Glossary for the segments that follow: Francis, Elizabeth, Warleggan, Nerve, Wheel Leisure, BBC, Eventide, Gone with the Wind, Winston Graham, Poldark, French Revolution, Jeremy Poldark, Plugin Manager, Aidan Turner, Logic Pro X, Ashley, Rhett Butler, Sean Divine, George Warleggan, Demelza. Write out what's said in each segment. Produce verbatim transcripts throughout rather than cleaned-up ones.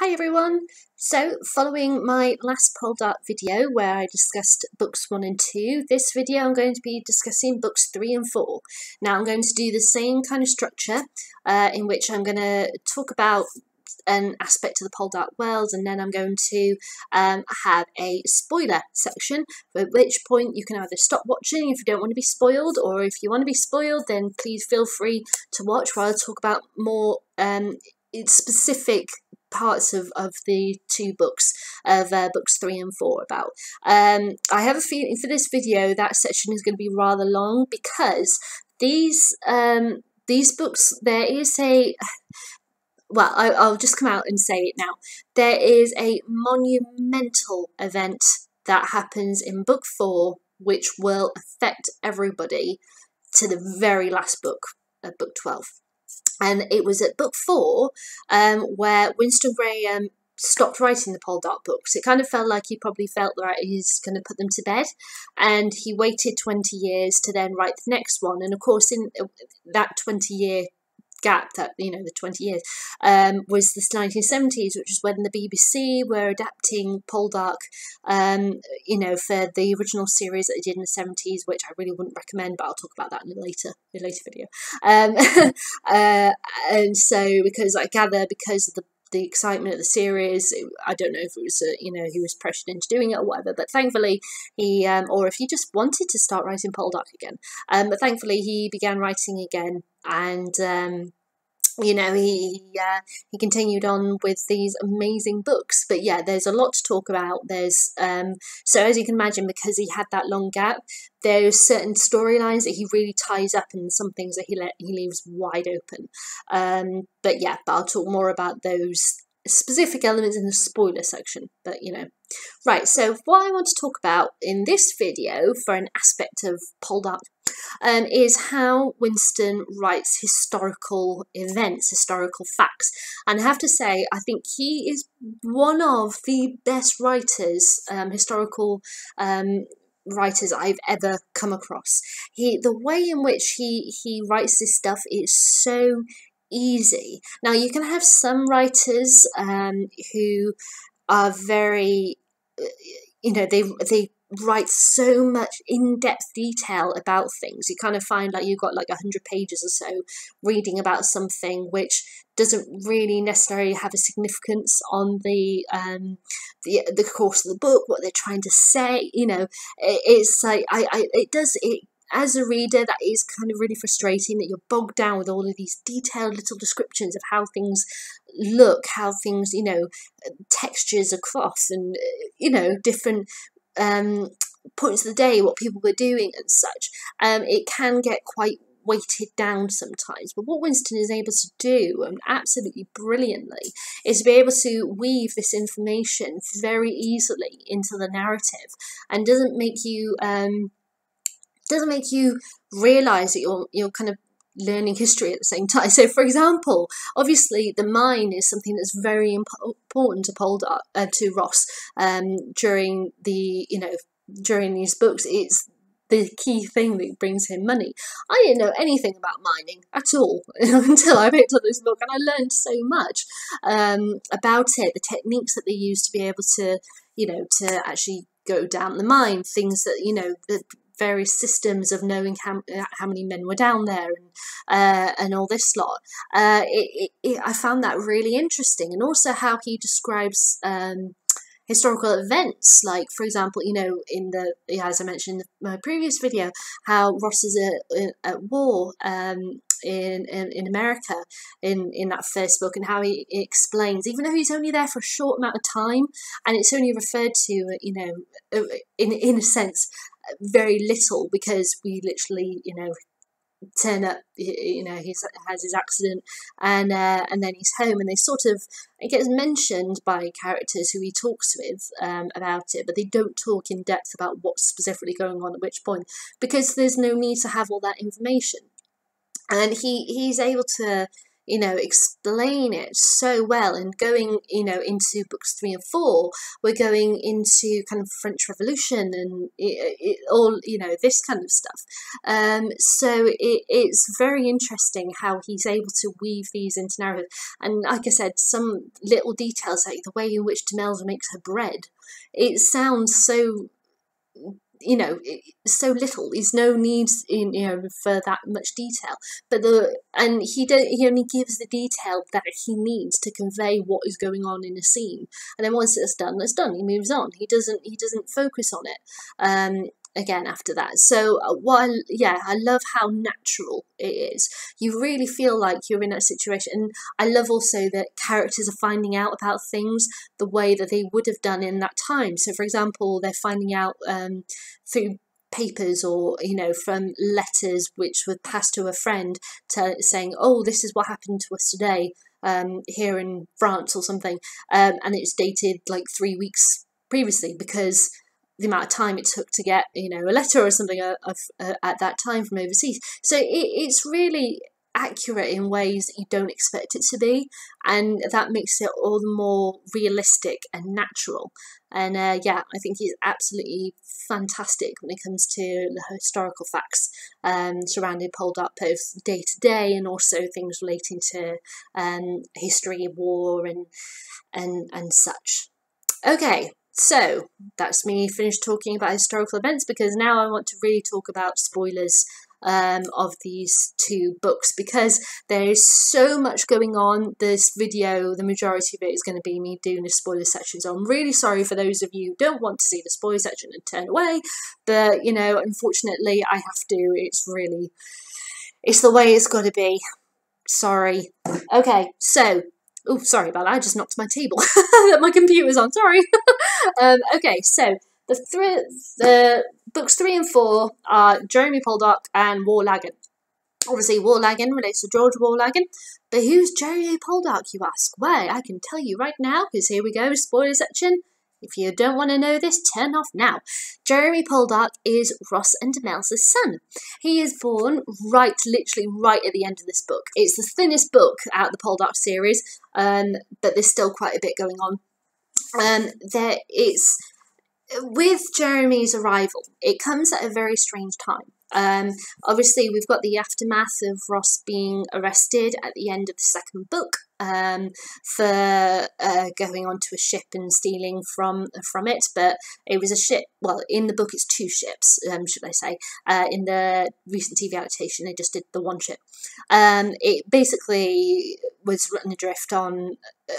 Hi everyone! So, following my last Poldark video where I discussed books one and two, this video I'm going to be discussing books three and four. Now I'm going to do the same kind of structure uh, in which I'm going to talk about an aspect of the Poldark world, and then I'm going to um, have a spoiler section, at which point you can either stop watching if you don't want to be spoiled, or if you want to be spoiled then please feel free to watch while I talk about more um, specific parts of, of the two books of uh, books three and four about. Um, I have a feeling for this video that section is going to be rather long because these um, these books, there is a, well I, I'll just come out and say it now, there is a monumental event that happens in book four which will affect everybody to the very last book of book twelve. And it was at book four um, where Winston Graham stopped writing the Poldark books. It kind of felt like he probably felt like he's going to put them to bed, and he waited twenty years to then write the next one. And of course, in that twenty year gap, that, you know, the twenty years, um, was this nineteen seventies, which is when the B B C were adapting Poldark, um, you know, for the original series that they did in the seventies, which I really wouldn't recommend, but I'll talk about that in a later, in a later video. Um, uh, and so, because I gather, because of the the excitement of the series, I don't know if it was, a, you know, he was pressured into doing it or whatever, but thankfully he, um, or if he just wanted to start writing Poldark again, um, but thankfully he began writing again, and, um, you know, he, uh, he continued on with these amazing books. But yeah, there's a lot to talk about. There's, um, so as you can imagine, because he had that long gap, there's certain storylines that he really ties up and some things that he, le he leaves wide open. Um, but yeah, but I'll talk more about those specific elements in the spoiler section, but you know. Right, so what I want to talk about in this video for an aspect of Poldark um, is how Winston writes historical events, historical facts. And I have to say, I think he is one of the best writers, um, historical um, writers I've ever come across. He, the way in which he, he writes this stuff is so easy. Now you can have some writers um, who are very, you know, they they write so much in-depth detail about things. You kind of find like you've got like a hundred pages or so reading about something which doesn't really necessarily have a significance on the um the the course of the book, what they're trying to say. You know, it, it's like I I it does it. As a reader, that is kind of really frustrating, that you're bogged down with all of these detailed little descriptions of how things look, how things, you know, textures across, and, you know, different um, points of the day, what people were doing and such. Um, it can get quite weighted down sometimes, but what Winston is able to do, and absolutely brilliantly, is to be able to weave this information very easily into the narrative, and doesn't make you... Um, doesn't make you realise that you're, you're kind of learning history at the same time. So, for example, obviously the mine is something that's very imp important to Poldark, uh, to Ross um, during the, you know, during these books. It's the key thing that brings him money. I didn't know anything about mining at all until I picked up this book, and I learned so much um, about it, the techniques that they use to be able to, you know, to actually go down the mine, things that, you know, the various systems of knowing how, how many men were down there, and uh, and all this lot. Uh, it, it, it, I found that really interesting, and also how he describes um, historical events, like, for example, you know, in the, as I mentioned in my previous video, how Ross is at, at war um, in, in in America in in that first book, and how he explains, even though he's only there for a short amount of time, and it's only referred to, you know, in in a sense, very little, because we literally, you know, turn up, you know, he has his accident, and uh, and then he's home, and they sort of, it gets mentioned by characters who he talks with um, about it, but they don't talk in depth about what's specifically going on at which point, because there's no need to have all that information. And he he's able to you know, explain it so well. And going, you know, into books three and four, we're going into kind of French Revolution and it, it, all, you know, this kind of stuff. Um, so it, it's very interesting how he's able to weave these into narrative. And like I said, some little details, like the way in which Demelza makes her bread, it sounds so, you know, so little. There's no need in, you know, for that much detail, but the and he don't he only gives the detail that he needs to convey what is going on in a scene, and then once it's done, it's done. He moves on. He doesn't he doesn't focus on it um again after that. So while yeah, I love how natural it is. You really feel like you're in that situation. And I love also that characters are finding out about things the way that they would have done in that time. So for example, they're finding out um, through papers or, you know, from letters which were passed to a friend to, saying, oh, this is what happened to us today um, here in France or something. Um, and it's dated like three weeks previously because the amount of time it took to get, you know, a letter or something of, of, uh, at that time from overseas. So it, it's really accurate in ways that you don't expect it to be, and that makes it all the more realistic and natural. And uh, yeah, I think he's absolutely fantastic when it comes to the historical facts um, surrounding Poldark, both day to day and also things relating to um, history, war, and and and such. Okay. So that's me finished talking about historical events, because now I want to really talk about spoilers um, of these two books, because there is so much going on. This video, the majority of it is going to be me doing the spoiler section. So I'm really sorry for those of you who don't want to see the spoiler section and turn away. But, you know, unfortunately I have to. It's really, it's the way it's got to be. Sorry. Okay, so. Oh, sorry about that. I just knocked my table. My computer's on. Sorry. um, okay, so the three, the books three and four are Jeremy Poldark and Warleggan. Obviously, Warleggan relates to George Warleggan. But who's Jeremy Poldark, you ask? Well, I can tell you right now, because here we go, spoiler section. If you don't want to know this, turn off now. Jeremy Poldark is Ross and Demelza's son. He is born right, literally right at the end of this book. It's the thinnest book out of the Poldark series, um, but there's still quite a bit going on. Um, there is, with Jeremy's arrival, it comes at a very strange time. Um, obviously, we've got the aftermath of Ross being arrested at the end of the second book um, for uh, going onto a ship and stealing from from it. But it was a ship. Well, in the book, it's two ships, um, should I say. Uh, in the recent T V adaptation, they just did the one ship. Um, it basically was run adrift on, uh,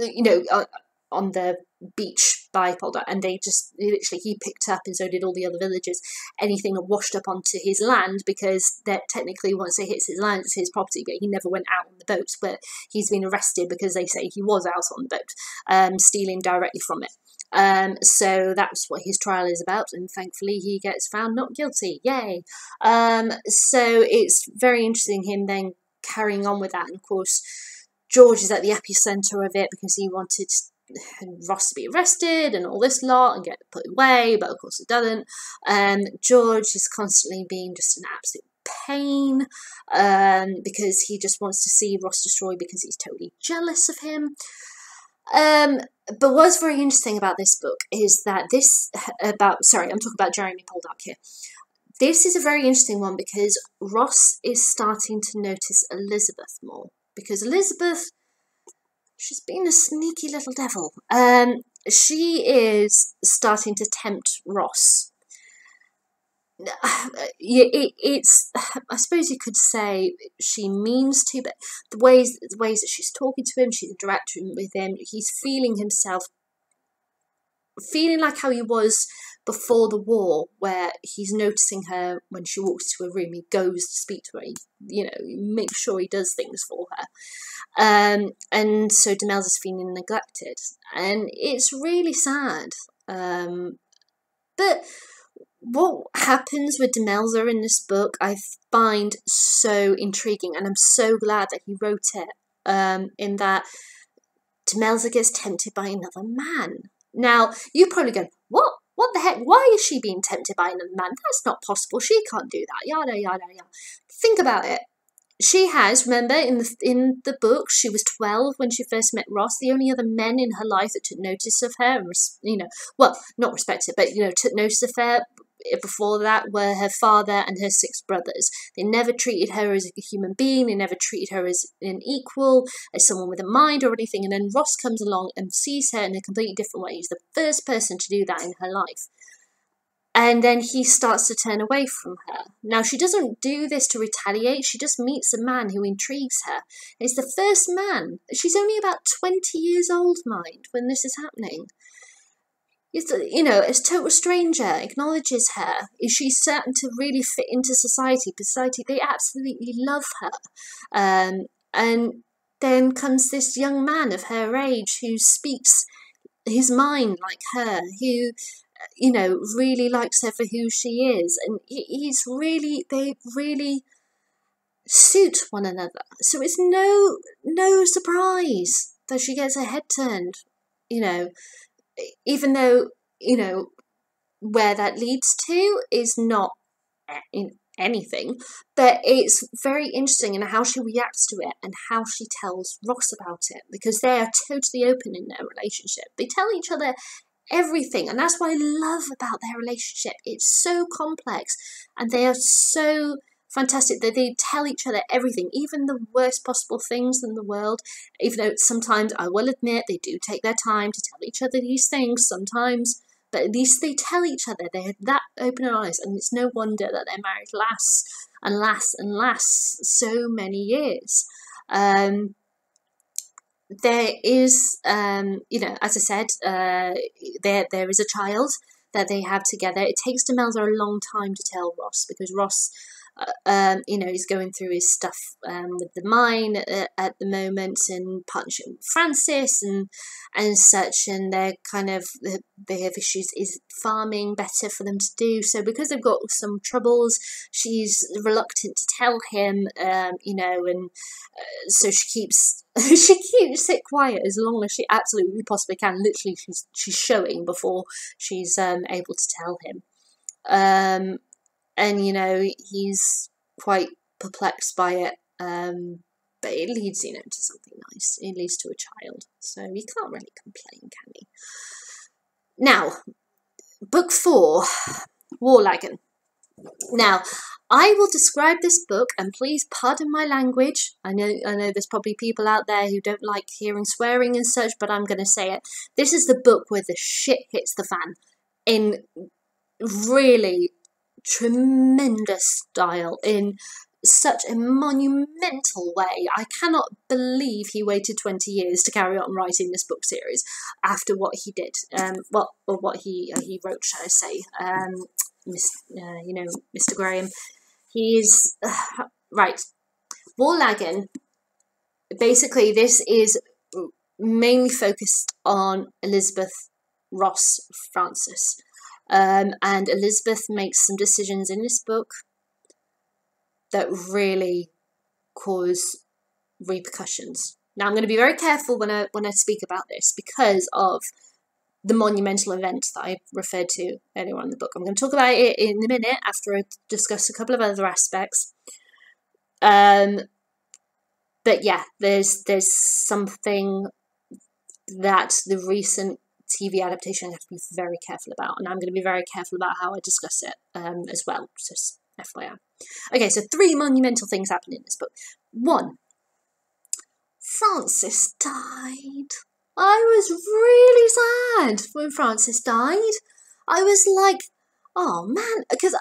you know, uh, on the beach by Poldark, and they just literally he picked up, and so did all the other villagers, anything that washed up onto his land, because that technically once it hits his land it's his property, but he never went out on the boats. But he's been arrested because they say he was out on the boat um stealing directly from it, um so that's what his trial is about, and thankfully he gets found not guilty, yay. Um so it's very interesting him then carrying on with that, and of course George is at the epicenter of it because he wanted And Ross to be arrested and all this lot and get put away, but of course it doesn't. Um, George is constantly being just an absolute pain um, because he just wants to see Ross destroyed because he's totally jealous of him. Um, but what's very interesting about this book is that this about sorry, I'm talking about Jeremy Poldark here. This is a very interesting one because Ross is starting to notice Elizabeth more, because Elizabeth, she's been a sneaky little devil. Um, she is starting to tempt Ross. It, it's, I suppose you could say she means to, but the ways, the ways that she's talking to him, she's interacting with him, he's feeling himself, feeling like how he was before the war, where he's noticing her when she walks to a room, he goes to speak to her, he, you know, make sure he does things for her. Um, and so Demelza's feeling neglected, and it's really sad. Um, but what happens with Demelza in this book I find so intriguing, and I'm so glad that he wrote it, um, in that Demelza gets tempted by another man. Now, you probably go, what? What the heck? Why is she being tempted by another man? That's not possible. She can't do that. Yada, yada, yada. Think about it. She has, remember, in the, in the book, she was twelve when she first met Ross. The only other men in her life that took notice of her, and res- you know, well, not respected, but, you know, took notice of her before that were her father and her six brothers. They never treated her as a human being. They never treated her as an equal, as someone with a mind or anything. And then Ross comes along and sees her in a completely different way. He's the first person to do that in her life. And then he starts to turn away from her. Now, she doesn't do this to retaliate. She just meets a man who intrigues her. It's the first man. She's only about twenty years old, mind, when this is happening. It's, you know, a total stranger acknowledges her. Is she certain to really fit into society? Because society, they absolutely love her. Um, and then comes this young man of her age who speaks his mind like her, who, you know, really likes her for who she is. And he's really, they really suit one another. So it's no, no surprise that she gets her head turned, you know, even though, you know, where that leads to is not in anything, but it's very interesting in how she reacts to it and how she tells Ross about it, because they are totally open in their relationship. They tell each other everything, and that's what I love about their relationship. It's so complex, and they are so fantastic that they tell each other everything, even the worst possible things in the world, even though sometimes, I will admit, they do take their time to tell each other these things sometimes, but at least they tell each other. They have that open and honest, and it's no wonder that their marriage lasts and lasts and lasts so many years. Um, there is, um, you know, as I said, uh, there there is a child that they have together. It takes Demelza a long time to tell Ross, because Ross... Um, you know, he's going through his stuff um, with the mine uh, at the moment, and partnership with Francis and and such, and they're kind of, they have issues. Is farming better for them to do? So because they've got some troubles, she's reluctant to tell him, um, you know, and uh, so she keeps she keeps it quiet as long as she absolutely possibly can. Literally, she's she's showing before she's um, able to tell him. Um, And, you know, he's quite perplexed by it, um, but it leads, you know, to something nice. It leads to a child, so you can't really complain, can you? Now, book four, Warleggan. Now, I will describe this book, and please pardon my language. I know I know there's probably people out there who don't like hearing swearing and such, but I'm going to say it. This is the book where the shit hits the fan in really... tremendous style, in such a monumental way. I cannot believe he waited twenty years to carry on writing this book series after what he did, um, well, or what he uh, he wrote, shall I say, um, Miss, uh, you know, Mister Graham. He is, uh, right, Warleggan, basically this is mainly focused on Elizabeth, Ross, Francis. Um, and Elizabeth makes some decisions in this book that really cause repercussions. Now, I'm going to be very careful when I when I speak about this because of the monumental event that I referred to earlier on in the book. I'm going to talk about it in a minute after I discuss a couple of other aspects. Um, but yeah, there's there's something that the recent T V adaptation I have to be very careful about, and I'm going to be very careful about how I discuss it um, as well, just F Y I. Okay, so three monumental things happen in this book. One, Francis died. I was really sad when Francis died. I was like, oh man, because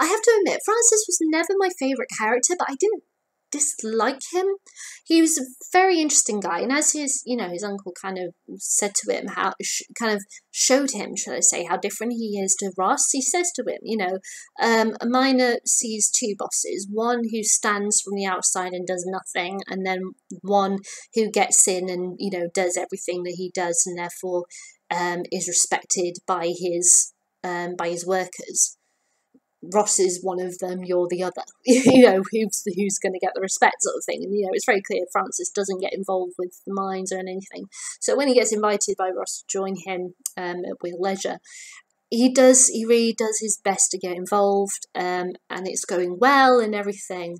I have to admit, Francis was never my favourite character, but I didn't dislike him. He was a very interesting guy, and as his, you know, his uncle kind of said to him, how sh- kind of showed him, shall I say, how different he is to Ross. He says to him, you know, um, a miner sees two bosses, one who stands from the outside and does nothing, and then one who gets in and, you know, does everything that he does, and therefore um, is respected by his um, by his workers. Ross is one of them, you're the other. You know, who's who's going to get the respect, sort of thing. And, you know, it's very clear Francis doesn't get involved with the mines or anything. So when he gets invited by Ross to join him um, at Wheel Leisure, he does, he really does his best to get involved, um, and it's going well and everything.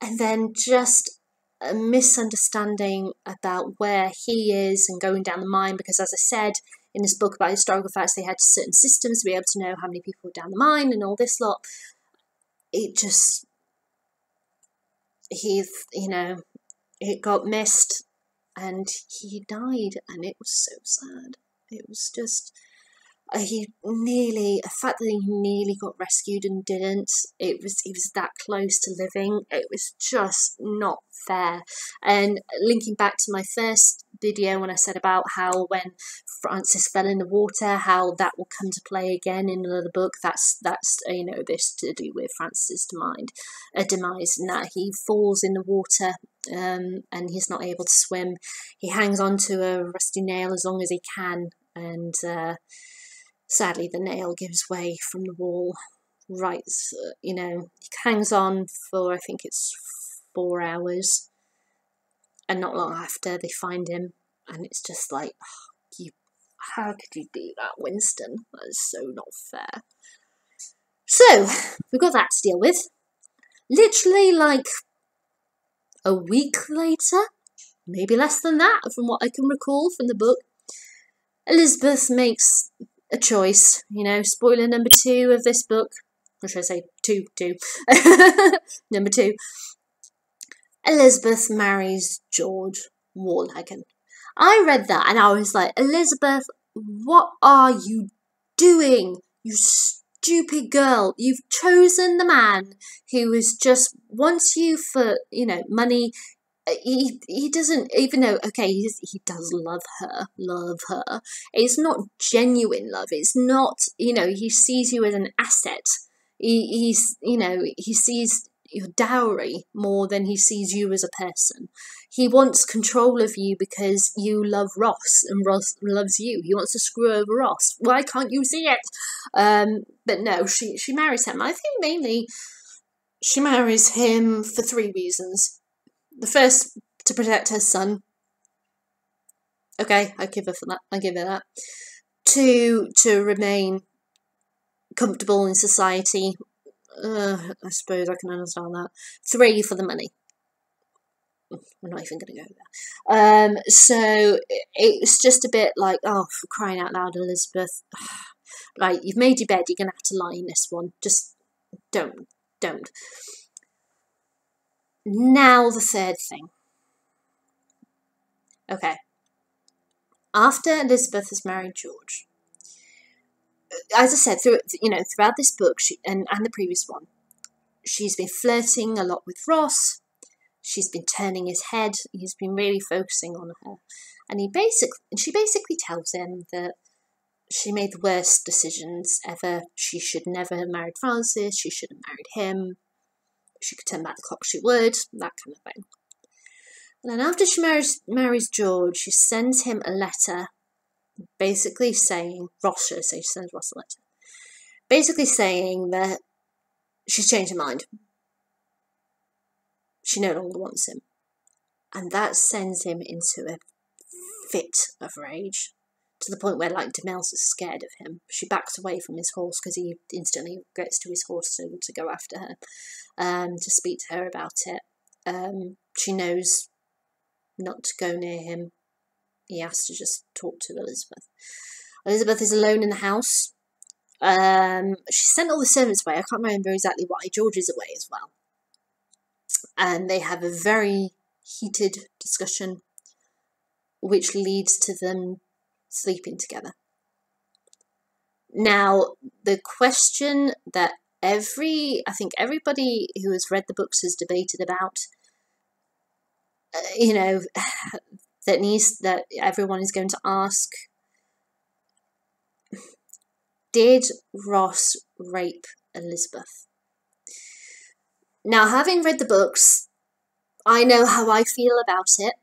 and then just a misunderstanding about where he is and going down the mine, because as I said in this book about historical facts, they had certain systems to be able to know how many people were down the mine and all this lot. It just, he, you know, it got missed and he died, and it was so sad. It was just, he nearly, the fact that he nearly got rescued and didn't, it was, he was that close to living. It was just not fair. And linking back to my first video when I said about how when Francis fell in the water, how that will come to play again in another book, that's, that's you know, this to do with Francis's demise, uh, demise, and that he falls in the water um, and he's not able to swim. He hangs on to a rusty nail as long as he can, and uh, sadly the nail gives way from the wall, right, uh, you know, he hangs on for, I think it's four hours, and not long after they find him, and it's just like, oh, you, how could you do that, Winston? That is so not fair. So, we've got that to deal with. Literally like a week later, maybe less than that from what I can recall from the book, Elizabeth makes a choice, you know, spoiler number two of this book, or should I say two, two, number two. Elizabeth marries George Warleggan. I read that and I was like, Elizabeth, what are you doing? You stupid girl. You've chosen the man who is just wants you for, you know, money. He, he doesn't, even though, okay, he, he does love her, love her. It's not genuine love. It's not, you know, he sees you as an asset. He, he's, you know, he sees your dowry more than he sees you as a person. He wants control of you because you love Ross and Ross loves you. He wants to screw over Ross. Why can't you see it? Um, but no, she, she marries him. I think mainly she marries him for three reasons. The first, to protect her son. Okay, I give her for that. I give her that. Two, to remain comfortable in society. Uh, I suppose I can understand that. Three, for the money. I'm not even going to go there. Um, so it's just a bit like, oh, for crying out loud, Elizabeth. Right, you've made your bed. You're going to have to lie in this one. Just don't, don't. Now the third thing. Okay. After Elizabeth has married George, as I said, through, you know, throughout this book she, and, and the previous one, she's been flirting a lot with Ross. She's been turning his head. He's been really focusing on her. And he basically, she basically tells him that she made the worst decisions ever. She should never have married Francis. She should have married him. If she could turn back the clock, she would. That kind of thing. And then after she marries, marries George, she sends him a letter basically saying, Ross, so she sends Ross a letter, basically saying that she's changed her mind. She no longer wants him. And that sends him into a fit of rage, to the point where, like, Demelza's scared of him. She backs away from his horse because he instantly gets to his horse to, to go after her, um, to speak to her about it. Um, she knows not to go near him. He has to just talk to Elizabeth. Elizabeth is alone in the house. Um, she sent all the servants away. I can't remember exactly why. George is away as well. And they have a very heated discussion, which leads to them sleeping together. Now, the question that every, I think everybody who has read the books has debated about, uh, you know, that needs, that everyone is going to ask, did Ross rape Elizabeth? Now, having read the books, I know how I feel about it.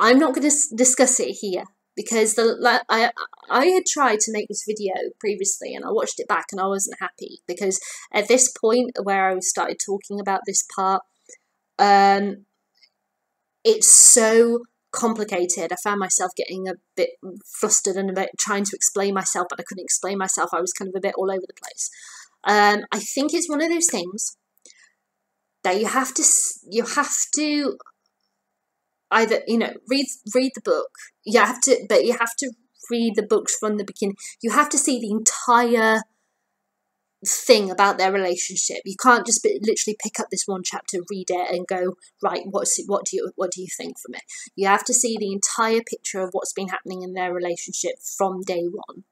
I'm not going to discuss it here, because the I I had tried to make this video previously and I watched it back and I wasn't happy, because at this point where I started talking about this part, um, it's so complicated. I found myself getting a bit flustered and a bit trying to explain myself, but I couldn't explain myself. I was kind of a bit all over the place. Um, I think it's one of those things that you have to you have to either, you know, read read the book. You have to, but you have to read the books from the beginning. You have to see the entire thing about their relationship. You can't just be, literally pick up this one chapter, read it, and go, right, what's what do you what do you think from it? You have to see the entire picture of what's been happening in their relationship from day one.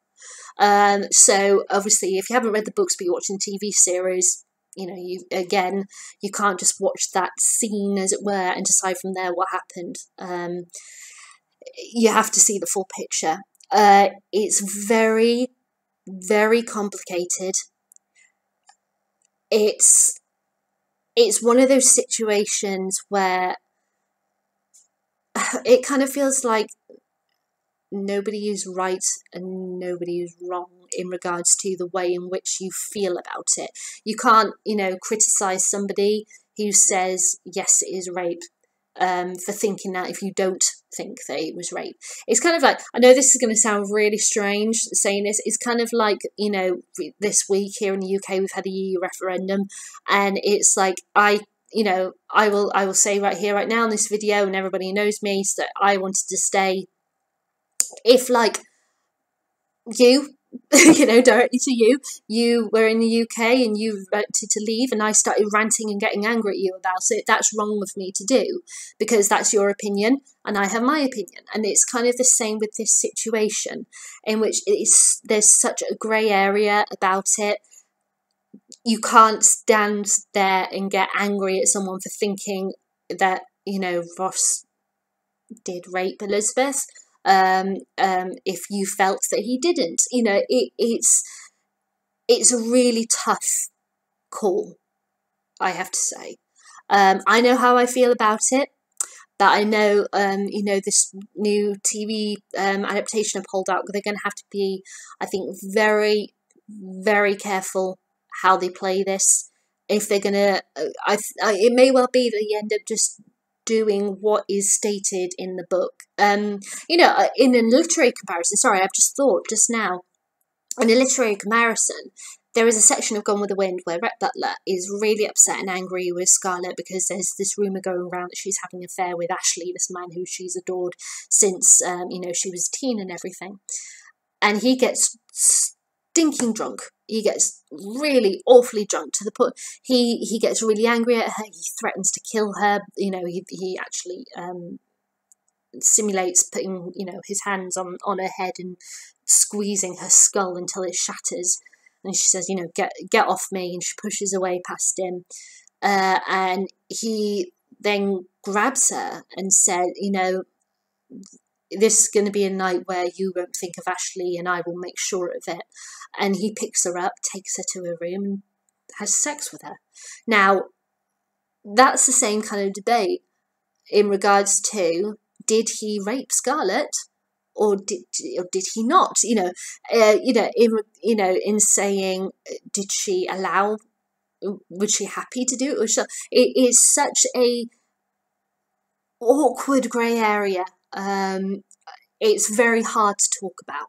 Um, so obviously, if you haven't read the books but you're watching the T V series, you know, you again, you can't just watch that scene, as it were, and decide from there what happened. Um, you have to see the full picture. Uh, it's very, very complicated. It's it's one of those situations where it kind of feels like nobody is right and nobody is wrong in regards to the way in which you feel about it. You can't, you know, criticize somebody who says, yes, it is rape, um, for thinking that if you don't think that it was rape. It's kind of like, I know this is going to sound really strange saying this, it's kind of like, you know, this week here in the U K we've had a E U referendum, and it's like, I you know I will I will say right here right now in this video, and everybody who knows me, that I wanted to stay. If like you you know, directly to you, you were in the U K and you voted to leave, and I started ranting and getting angry at you about it, that's wrong of me to do, because that's your opinion and I have my opinion. And it's kind of the same with this situation, in which it's, there's such a grey area about it. You can't stand there and get angry at someone for thinking that, you know, Ross did rape Elizabeth. Um, um, if you felt that he didn't, you know, it, it's, it's a really tough call, I have to say. Um, I know how I feel about it, but I know, um, you know, this new T V um, adaptation of Poldark, they're going to have to be, I think, very, very careful how they play this. If they're going to, I, I, it may well be that you end up just doing what is stated in the book. Um, you know, in a literary comparison, sorry, I've just thought just now, in a literary comparison, there is a section of Gone with the Wind where Rhett Butler is really upset and angry with Scarlett because there's this rumour going around that she's having an affair with Ashley, this man who she's adored since, um, you know, she was a teen and everything. And he gets stinking drunk. He gets really awfully drunk to the point he he gets really angry at her. He threatens to kill her. You know, he he actually um, simulates putting, you know, his hands on on her head and squeezing her skull until it shatters. And she says, you know, get get off me, and she pushes away past him. Uh, and he then grabs her and said, you know, this is going to be a night where you won't think of Ashley and I will make sure of it. And he picks her up, takes her to her room and has sex with her. Now, that's the same kind of debate in regards to, did he rape Scarlett or did, or did he not? You know, uh, you know, in, you know, in saying, did she allow, was she happy to do it? Or she, it is such a awkward grey area. Um, it's very hard to talk about.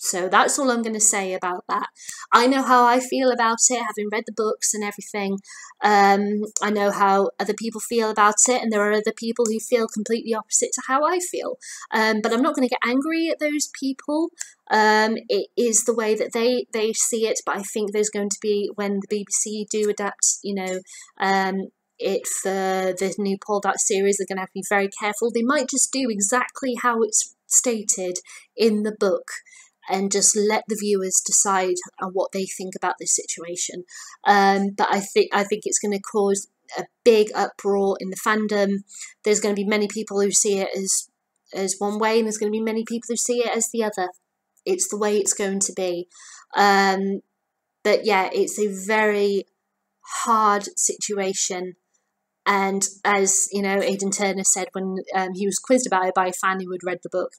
So that's all I'm going to say about that. I know how I feel about it, having read the books and everything. Um, I know how other people feel about it, and there are other people who feel completely opposite to how I feel. Um, but I'm not going to get angry at those people. Um, it is the way that they, they see it, but I think there's going to be, when the B B C do adapt, you know, um, it for the new Poldark series, they're going to have to be very careful. They might just do exactly how it's stated in the book and just let the viewers decide on what they think about this situation. Um, but I think I think it's going to cause a big uproar in the fandom. There's going to be many people who see it as as one way, and there's going to be many people who see it as the other. It's the way it's going to be. Um, but yeah, it's a very hard situation. And as, you know, Aidan Turner said when um, he was quizzed about it by a fan who had read the book,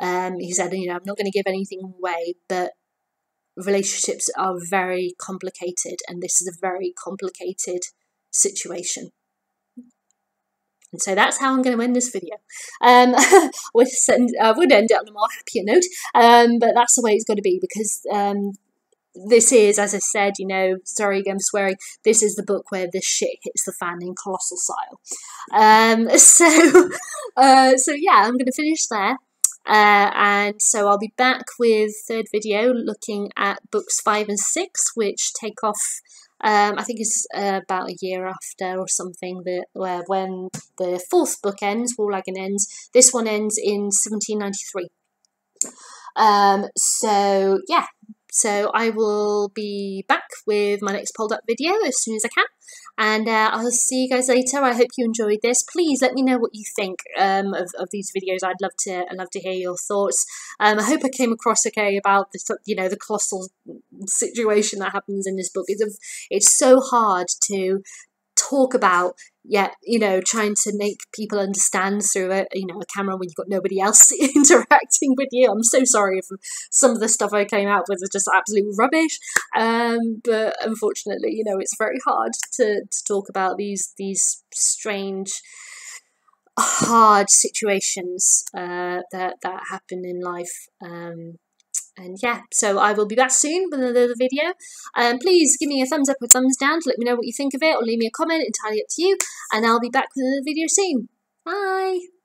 um, he said, you know, I'm not going to give anything away, but relationships are very complicated, and this is a very complicated situation. And so that's how I'm going to end this video. Um, I would end it on a more happier note, um, but that's the way it's got to be, because um, this is, as I said, you know, sorry again for swearing, this is the book where this shit hits the fan in colossal style. Um, so, uh, so yeah, I'm going to finish there. Uh, and so I'll be back with third video looking at books five and six, which take off, um, I think it's uh, about a year after or something, that where when the fourth book ends, Warleggan ends. This one ends in seventeen ninety-three. Um, so yeah. So I will be back with my next Poldark video as soon as I can, and uh, I'll see you guys later. I hope you enjoyed this. Please let me know what you think um, of, of these videos. I'd love to I'd love to hear your thoughts. Um, I hope I came across okay about the you know the colossal situation that happens in this book. It's a, it's so hard to talk about, yeah, you know, trying to make people understand through a, you know, a camera when you've got nobody else interacting with you. I'm so sorry if some of the stuff I came out with was just absolute rubbish. Um, but unfortunately, you know, it's very hard to, to talk about these, these strange, hard situations uh, that, that happen in life. Um, And yeah, so I will be back soon with another video. Um, please give me a thumbs up or thumbs down to let me know what you think of it, or leave me a comment, entirely up to you. And I'll be back with another video soon. Bye!